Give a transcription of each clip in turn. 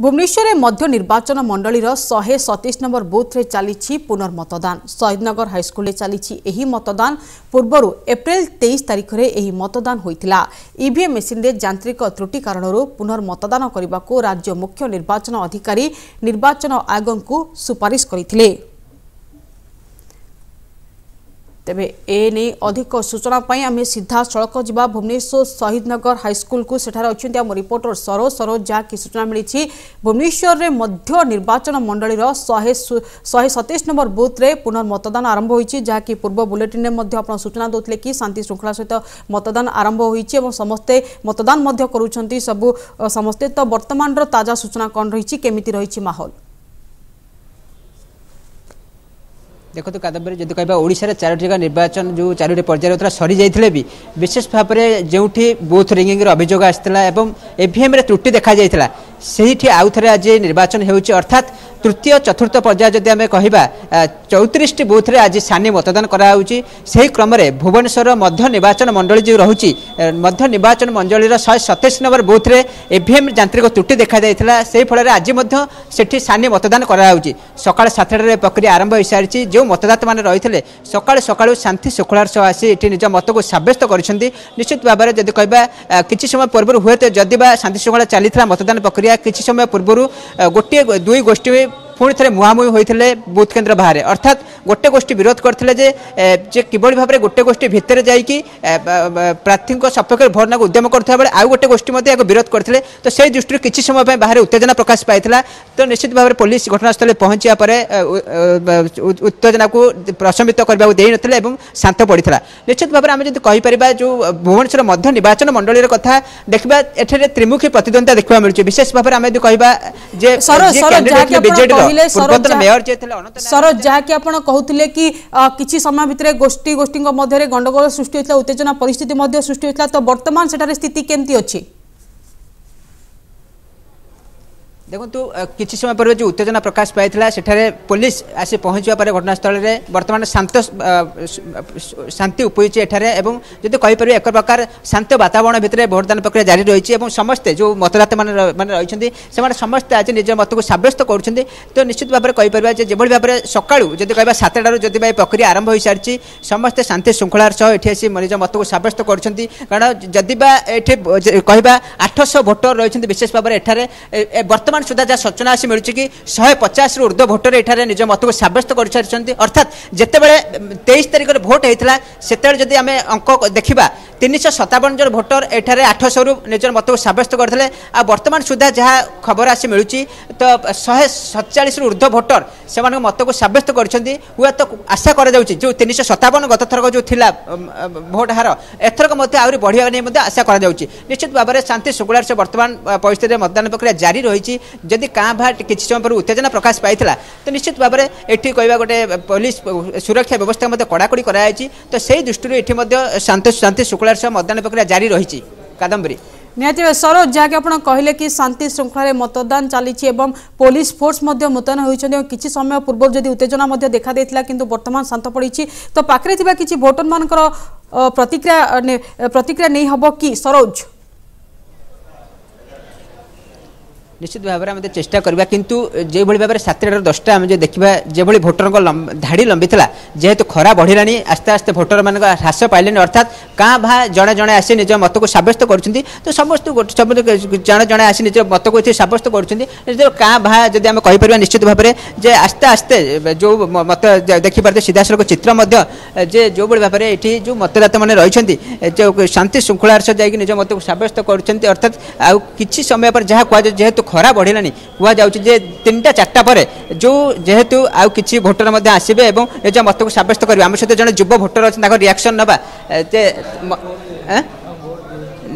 भुवनेश्वर मध्य निर्वाचन मंडलीर 127 number booth रे चली पुनर्मतदान। शहीदनगर हाईस्कल चली मतदान पूर्वर एप्रिल 23 तारीख में मतदान होता। ईवीएम मेसीन रे यांत्रिक त्रुटि कारण पुनर्मतदान करने को राज्य मुख्य निर्वाचन अधिकारी निर्वाचन आयोग को सुपारिश करते। तेबे एने अधिक सूचना पाई आम सीधा सड़क जा भुवनेश्वर शहीदनगर हाईस्कल को सेठार अच्छे आम रिपोर्टर सरोज सरोज जहाँकि सूचना मिली भुवनेश्वर में मध्य निर्वाचन मंडली 127 नंबर बूथ रे पुनर्मतदान आरंभ होती। जहाँकि पूर्व बुलेटिन में आप सूचना देते कि शांति श्रृंखला सहित मतदान आरंभ होती और समस्ते मतदान करुँच सबू समस्ते। तो बर्तमान ताजा सूचना कौन रही केमी रही माहौल देखो कादम्बरी जब कह ओडिशा चारोटी निर्वाचन जो चारोटी पर्यायर होता सरी जाते भी विशेष भाव में जो बूथ रिंगिंग अभियोग आसाला और ईवीएम त्रुटि देखा जाता से आउ थे आज निर्वाचन होर्थात तृतीय चतुर्थ पर्याय जब आम कहवा 34 बूथ में आज सानी मतदान कराई क्रम भुवनेश्वर मध्य निर्वाचन मंडली जो रही मध्य निर्वाचन मंडलीर 127 नंबर बूथ में ईवीएम यांत्रिक त्रुटि देखा जाता से फल आज से सानी मतदान कराई सका 7टार प्रक्रिया आरंभ हो सारी जो मतदाता मैंने रही सका सका शांति श्रृंखलार सह आसी निज मत को सब्यस्त करश्चित भाव में जब कह कि समय पूर्व हुए तो जदि शांति श्रृंखला चली मतदान प्रक्रिया किसी समय पूर्व गोटे दुई गोष्ठी पुणी थे मुहांमुही होते बूथ केन्द्र बाहर अर्थात गोटे गोष्ठी विरोध करते जे कि भाव में गोटे गोष्ठी भितर जा प्रार्थी सपक्ष भरना को उद्यम करुवा बेले आउ गोटे गोष्ठी विरोध करते तो से दृष्टि किसी समय बाहर उत्तेजना प्रकाश पाई तो निश्चित भाव में पुलिस घटनास्थल पहुंचा पर उत्तेजना को प्रशमित करने देन और शांत पड़ा। निश्चित भाव में आम जब कहीपर जो भुवनेश्वर मध्य निर्वाचन मंडल कथा देखा एठार त्रिमुखी प्रतिद्वंदिता देखा मिलूँ विशेष भाव में आम कह सरोज जहाँकि आपड़ कहते कि किसी समय भितर गोष्ठी गोष्ठी मध्य गंडगोल सृष्टि होता उत्तेजना परिस्थिति सृष्टि होता तो बर्तमान सेठार स्थिति केमती अच्छी देखु किसी समय पूर्व जो उत्तेजना प्रकाश पाई से पुलिस आसी पहुँचा पर घटनास्थल में बर्तमान शांत शांति उपयुची एठार एवं जब कहीपर एक प्रकार शांत वातावरण भितर भोटदान प्रक्रिया जारी रही है समस्ते जो मतदाता मैंने रही समस्ते आज निज मत को सब्यस्त करुँच तो निश्चित भाव में कहीपर जो भाव में सका जब कह 7टार जब प्रक्रिया आरंभ हो सारी समस्ते शांति श्रृंखलार सह ये आसी निज मत को सब्यस्त करण जदि कह 800 भोटर रही विशेष भाव में एठार बर्तमान सुधा जहाँ सूचना आसी मिलूँ कि 150 रु ऊर्ध भोटर एठार निज मत को सब्यस्त करते अर्थात जितेबाला 23 तारीख भोट होता से जब आम अंक देखा 357 जन भोटर एठार 800 रु निज मत को सब्यस्त करते आ बर्तमान सुधा जहाँ खबर आसी मिलूँ तो 147 रु ऊर्ध भोटर से मत को सब्यस्त करते हुए तो आशा कर जो 357 गत थरक जो था भोट हार एथरक आहुरी बढ़िया नहीं आशा कर निश्चित भाव में शांति श्रृंखलार से बर्तमान परिस्थिति मतदान प्रक्रिया जारी रही जदि काँ भा कि समय पर उत्तेजना प्रकाश पाई तो निश्चित भाव में ये कह गोटे पुलिस सुरक्षा व्यवस्था कड़ाकड़ी कराई तो से दृष्टि ये शांति श्रृंखलार सह मतदान प्रक्रिया जारी रही कादम्बरी निहति सरोज जहाँकि आप कहले कि शांति श्रृंखलार मतदान चली पुलिस फोर्स मुतयन होती और किसी समय पूर्व जब उत्तेजना देखा देता कि बर्तमान शांत पड़ी तो पाखे कि भोटर मान प्रतिक्रिया नहीं हम कि सरोज निश्चित भाव में आम चेषा करवा किंतु जो भाव में 7टा 10टा आम जो देखा जो भोटर धाड़ी लंबी था जेहेतु खरा बढ़ला आस्ते आस्ते भोटर मान ह्रास पाइले अर्थात काँ भा जड़े जड़े आसी निज मत को सब्यस्त करते तो समस्त जड़े जड़े आसी निज मत को सब्यस्त करते काँ भा जब आम कहीपर निश्चित भाव में जे आस्ते आस्ते जो मत देखिपारे सीधासल चित्र जे जो भाव में ये जो मतदाता मैंने रही जो शांति श्रृंखलार सह जाइए निज मत को सब्यस्त करते अर्थात आ कि समय पर जहाँ कह जेहेतु खरा बढ़लानी कह जाऊँ जे 3टा 4टा पर जो जेहेतु आउ कि भोटर आसबे और निज मत को सब्यस्त करेंगे आम सहित जन युवा भोटर अच्छे रिएक्शन ना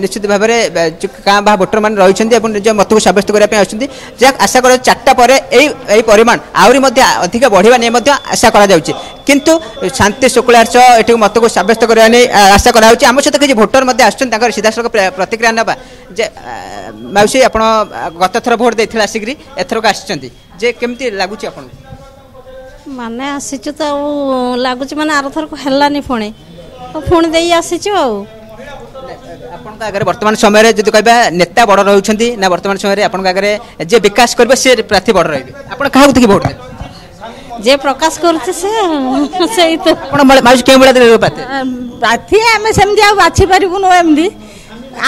निश्चित भाव में गाँ बा भोटर मैंने रही निज मत को सब्यस्त करने अच्छे जहाँ आशा कर 4टा पर यही परिमाण आहरी अधिक बढ़िया नहीं आशा किंतु शांति श्रृंखलार सह ये मत को सब्यस्त करने नहीं आशा करम सहित किसी भोटर आसर सीधासल प्रतिक्रिया ना मौसी आप गत थर भोट देते आसिकी एथरक आसी केमती लगुच माने आसी तो लगुच मैंने आर थरक है पुणी दे आसी आपन आगे वर्तमान समय में जो कहबा नेता बड़ रही ना वर्तमान समय में आपन आगे जे विकास करबे से प्रार्थी बड़ रही आपन काहा देखि वोट जे प्रकाश करते से सही तो आपन माउस के बड़ा दे पाते प्रार्थी हमें समझ आ बाछी परबुनो एमदी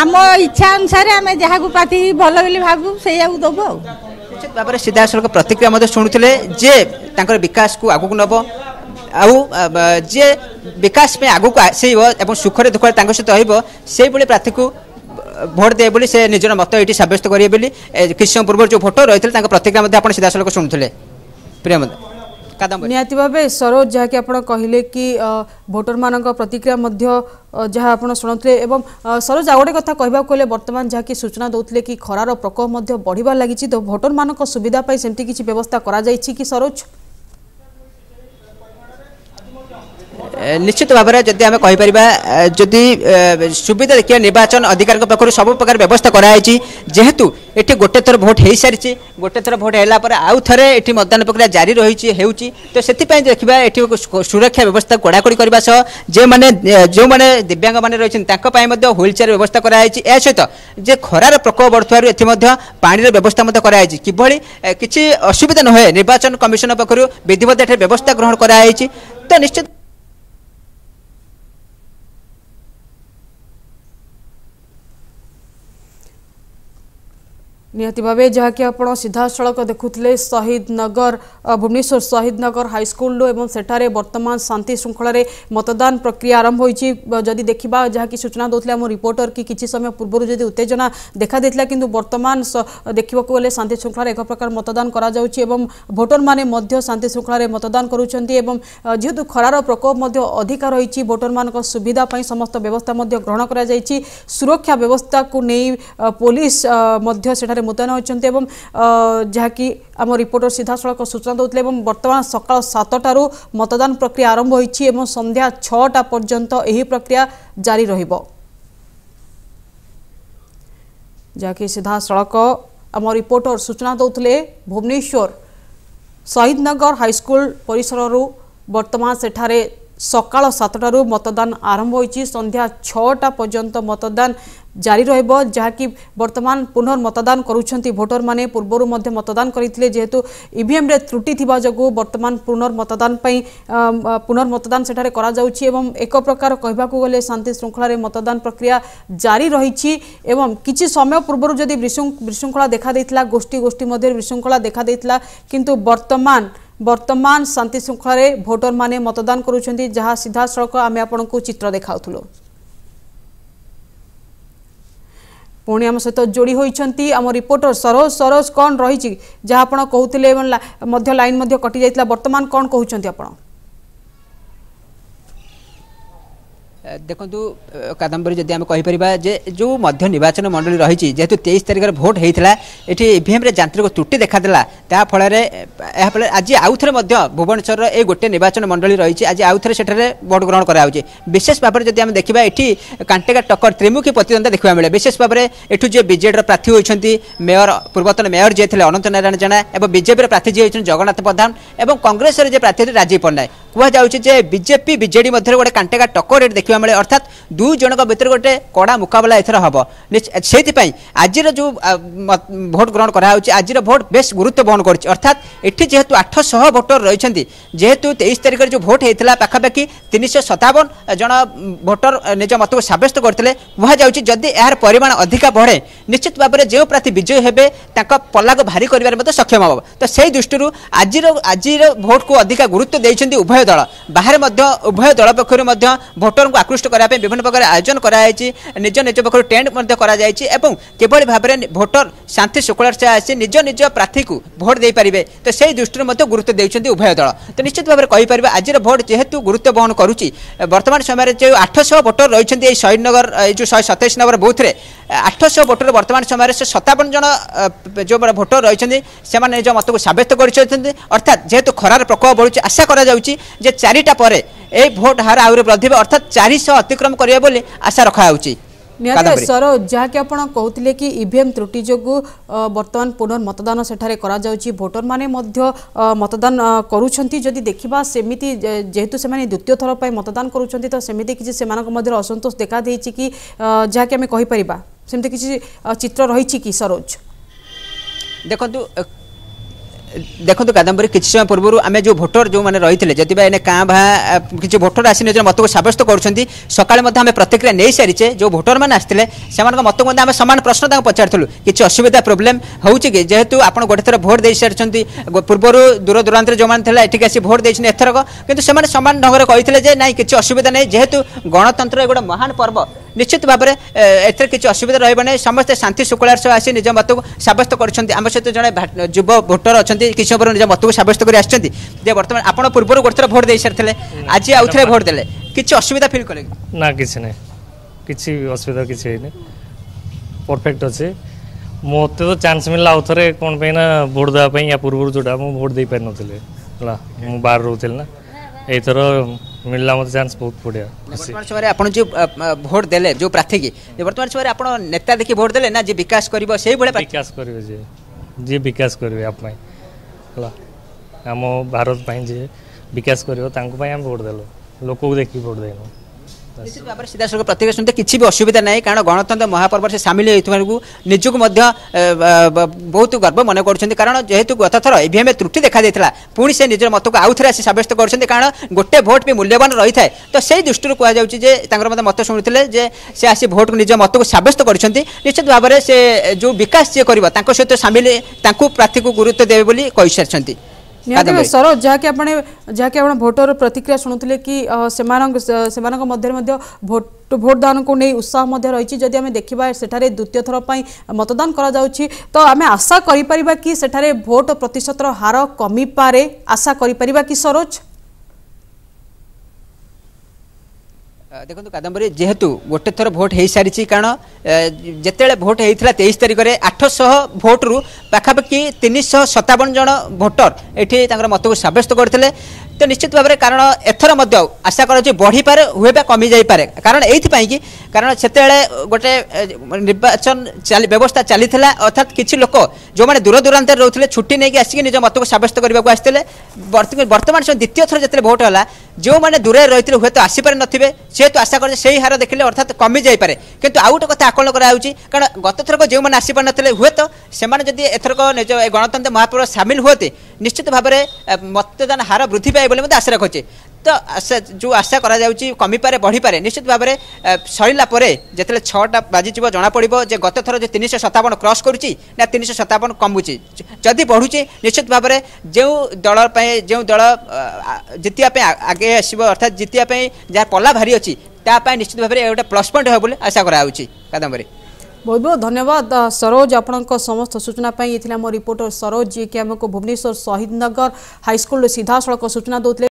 आम इच्छा अनुसार हमें जहा को पाती भलो बोली भाबू सेया को दबो उचित बाबरे सीधा सर प्रतिक्रिया मते सुनुथिले जे तांकर विकास को आगु को नबो आउ जे विकास में आगु को आसब सुख दुख सहित रही प्रार्थी को भोट दे बोली से निजर मत ये सब्यस्त करेंगे बोली किसी समय पूर्व जो भोटर रही प्रतिक्रिया सीधा सख शुणुले प्रियमदा निहाती भावे सरोज जहाँकि आप कहले कि भोटर मान प्रतिक्रिया जहाँ आप शुणुते एवं सरोज आउ गोटे कथा कहवाक गले बर्तमान जहाँकि सूचना दौते कि खरार प्रकोप बढ़वा लगी तो भोटर मान सुविधापी सेमती किसी व्यवस्था कर सरोज निश्चित भाव में जदि आम कहीपर जदि सुविधा देखिए निर्वाचन अधिकार पक्षर सब प्रकार व्यवस्था कराई जेहेतु ये गोटे थर भोट हो सारी गोटे थर भोट है आउ थे ये मतदान प्रक्रिया जारी रही हो तो से देखा ये सुरक्षा व्यवस्था कड़ाकड़ी करने जे मैंने जो मैंने दिव्यांग मैंने रही ह्विल चेयर व्यवस्था कराई या सहित जे खरार प्रकोप बढ़ुवर पानी व्यवस्था कराई किभली किसी असुविधा नए निर्वाचन कमिशन पक्षर विधिवत व्यवस्था ग्रहण कराई तो निश्चित निहती भावे जहाँकि आप सीधासल देखुले शहीद नगर भुवनेश्वर शहीद नगर हाईस्कल एवं सेठारे बर्तमान शांति श्रृंखल मतदान प्रक्रिया आरंभ होती जदि देखा जहाँकि सूचना दौते आम रिपोर्टर कि समय पूर्व जदि उत्तेजना देखा देता किंतु बर्तमान देखा गले शांति श्रृंखल एक प्रकार मतदान एवं भोटर मैंने शांति श्रृंखल मतदान करुँच जेहेतु खरार प्रकोप अधिक रही भोटर मान सुविधापी समस्त व्यवस्था ग्रहण कर सुरक्षा व्यवस्था को नहीं पुलिस मुतयन होती जहाँकि आम रिपोर्टर सीधासल सूचना दौते बर्तमान सका 7 मतदान प्रक्रिया आरंभ होती संध्या 6 पर्यंत यह प्रक्रिया जारी रहिबो जहाँकि सीधासल आम रिपोर्टर सूचना दौते भुवनेश्वर शहीद नगर हाईस्कल परिसर बर्तमान सेठारे सका 7 मतदान आरंभ होती संध्या 6 पर्यंत मतदान जारी रहिबो जहाँकि बर्तमान पुनर्मतदान करुछंती भोटर माने पूर्वरु मध्य मतदान करथिले जेहेतु ईवीएम रे त्रुटि थिबा जगो बर्तमान पुनर्मतदान पई पुनर्मतदान सेठारे करा जाउछि एवं एक प्रकार कहबाकू गले शांति श्रृंखला रे मतदान प्रक्रिया जारी रहिछि एवं किछि समय पूर्वरु जदि विशृंखला देखा दैतला गोष्ठी गोष्ठी मध्ये विशृंखला देखा दैतला किंतु बर्तमान शांति श्रृंखला रे भोटर माने मतदान करुछंती जहा सीधा सड़क आमे आपनकू चित्र देखाउथुलो पुणी आम सहित जोड़ी होती आम रिपोर्टर सरोज सरोज कौन रही जहाँ आप कहते मध्य लाइन कटि जाता बर्तमान कौन कहते आप देखु कादम्बरी जदि आम कहीपर जो मध्य निर्वाचन मंडली रही जेहेतु 23 तारिख भोट होता ये ईवीएम यांत्रिक त्रुटि देखादेला ता फल आज आउ थे भुवनेश्वर ये गोटे निर्वाचन मंडली रही आज आउ थे से भोट ग्रहण कराई विशेष भाव में जब आम देखा ये कांटेगा टक्कर त्रिमुखी प्रतिद्वंदा देखा मिले विशेष भाव में एठू जे बीजेडी प्रार्थी होती मेयर पूर्वतन मेयर जी थे अनंत नारायण जेना और बीजेपी प्रार्थी जी होती जगन्नाथ प्रधान और कांग्रेस प्रार्थी होती राजीव पट्टनायक कहुचे बीजेपी बीजेडी मध्य गोटे कांटेगा टक्कर रेट देखा मिले अर्थात दुई जन भितर गोटे कड़ा मुकबला एथर हम से आज जो भोट ग्रहण कराई आज भोट बेस गुरुत्व बहन कर अर्थात ये जेहेतु 800 भोटर रही जेहेतु 23 तारिख जो भोट होता पखापाखि 357 जन भोटर निज मत को सब्यस्त करते कहुचे जदि यार परिमाण अधिका बढ़े निश्चित भाव में जो प्रार्थी विजयी हे पला को भारी कर सक्षम हम तो से दृष्टि आज भोट को अधिका गुरुत्व देते उभय दल बाहर उभय दल पक्षर भोटर को आकृष्ट करने विभिन्न प्रकार आयोजन कराई निज निज पक्ष टेंट किभली भाव में भोटर शांति शुक्ल से आसी निज निज प्रार्थी को भोट दे पारे तो से दृष्टि गुरुत्व देते उभय दल तो निश्चित भाव में कहीपर आज भोट जेहेतु गुरुत्व बहन करुच्ची बर्तमान समय जो 800 भोटर रही शहीद नगर जो 127 नंबर बूथ में 800 भोटर बर्तमान समय 57 जन जो भोटर रही निज मत को सब्यस्त कर अर्थात जेहेतु खरार प्रकोप बढ़ुचे आशा कर जे 4टा पर ए भोट हार आहुरी बढ़े अर्थात 400 अतिक्रम करेंगे आशा रखा निश्वर जहाँकि आप कहते कि ईवीएम त्रुटि जो बर्तमान पुनर्मतदान सेठारे करा जाउची भोटर माने मध्य मतदान करुछंती जदि देखिबा सेमिति जेहेतु से द्वितीय थर पर मतदान करुछंती तो सेमिति किछि सेमानक मध्यरे असंतोष देखा देछि कि जहाँकि आम कहि परिबा सेमिति किछि चित्र रही कि सरोज देखंतु देखो कादम्बरी किसी समय पूर्व आम जो भोटर जो मैंने रही है जदिबा एने काँ भा कि भोटर आसी निज मत को सब्यस्त करुँच सकाले आम प्रतिक्रिया नहीं सारीचे जो भोटर मैंने आसते से मत को आम सामान प्रश्न पचारूँ किसी असुविधा प्रोब्लेम हो जेहेतु आप गोटे थर भोट दे सारी पूर्वर दूर दूरा जो मैंने ये आसी भोट देते एथरक कि सामान ढंग कही ना कि असुविधा नहीं जेहेतु गणतंत्र गोटे महान पर्व निश्चित भाव में एथर किसी असुविधा रही समस्ते शांति शुक्लार सह आसी निज मत को सब्यस्त करुँच आम सहित जड़े युव भोटर अच्छा किसी समय निज मत को सब्यस्त कर आर्तमान आप पूर्व गोटे थर भोट दे सारी आज आउ थे भोट दे किसी असुविधा फिल कले ना किसी ना कि असुविधा किसी परफेक्ट अच्छे मत तो चान्स मिलला आउ थे कौन पर भोट देवाई या पूर्व जोटा मुझे भोट दे पार नी मुझ बाहर रोली ना एथर मिलला मत चान्स बहुत बढ़िया वर्तमान समय आप जो भोट देले जो प्रार्थी की वर्तमान समय आप नेता देखिए भोट देले ना जी विकास करिबो सेही बळे विकास करिबो जे जी विकास करिवे आप में हला हम भारत में जे विकास करिवो तांको पई हम भोट देलो लोक को देखि भोट देनो निश्चित भाव में सीधा सड़क प्रतिक्रिया सुनते किसी भी असुविधा ना कारण गणतंत्र महापर्व से सामिल हो निजुक बहुत गर्व मन कर कारण जेहेतु गत थर ईवीएम त्रुटि देखा देता पुणी से निज मत को आउ थे आसी सब्यस्त कर कारण गोटे भोट भी मूल्यवान रही है तो से दृष्टि कहते मत शुणुते से आसी भोट निज मत को सब्यस्त कर निश्चित भाव में से जो विकास जी कर सहित सामिल प्रार्थी को गुरुत्व देवे सारी सर जहाँकि भोटर प्रतिक्रिया शुणुते कि भोटदान को नहीं उत्साह रही जदि आम देखा सेठारे द्वितीय थर पर मतदान करा जाउछि तो आम आशा करिपरिबा कि सेठारे भोट प्रतिशत हार कमी पारे आशा करिपरिबा कि सरोज देखो कादम्बरी जेहेतु गोटे थर भोट हो सारी कारण जिते भोट होता 23 तारिख में 800 भोट रु पाखापाखि 357 जन भोटर ये मत को सब्यस्त करते तो निश्चित भाव में कारण एथर मध्य आशा कर बढ़ी पारे हुए बा कमी जाई पारे कारण ये कारण से गोटे निर्वाचन व्यवस्था चली अर्थात किसी लोक जो मैंने दूर दूरा रोते छुट्टी नहीं आसिक निज मत को सब्यस्त करने को आसते बर्तमान समय द्वितीय थर जितने भोट है जो मैंने दूर रही थे हूँ तो आसीपारे नथिबे तो आशा करे से ही हार देखिले अर्थात कमी जाई पारे किंतु आउ गोटे कथा आकलन कराउछि कारण गत थरक जो मैंने आसी पारे हूँ तो से एथरक निज गणतंत्र महापर्व सामिल होते निश्चित भाव में मतदान हार वृद्धि पाए बोले मत आशा रखुचे तो आशा जो आशा करा जाउछि कमी पारे बढ़ी पारे निश्चित भाव में सरिला परे जतले 6टा बाजी जीव जना पड़ो जे गत थर जो 357 क्रॉस करुछि ना 357 कमुछि जदि बढ़ुछि निश्चित भाव में जो दल जितिया आगे आसीबो अर्थात जितिया जहाँ पल्ला भारी अछि तापा निश्चित भाव में गोटे प्लस पॉइंट हो आशा कराउछि कादम्बरी बहुत बहुत धन्यवाद सरोज आपणक समस्त सूचना ये आम रिपोर्टर सरोज जी के आमको भुवनेश्वर शहीद नगर हाईस्कल सीधा सड़क सूचना दौते।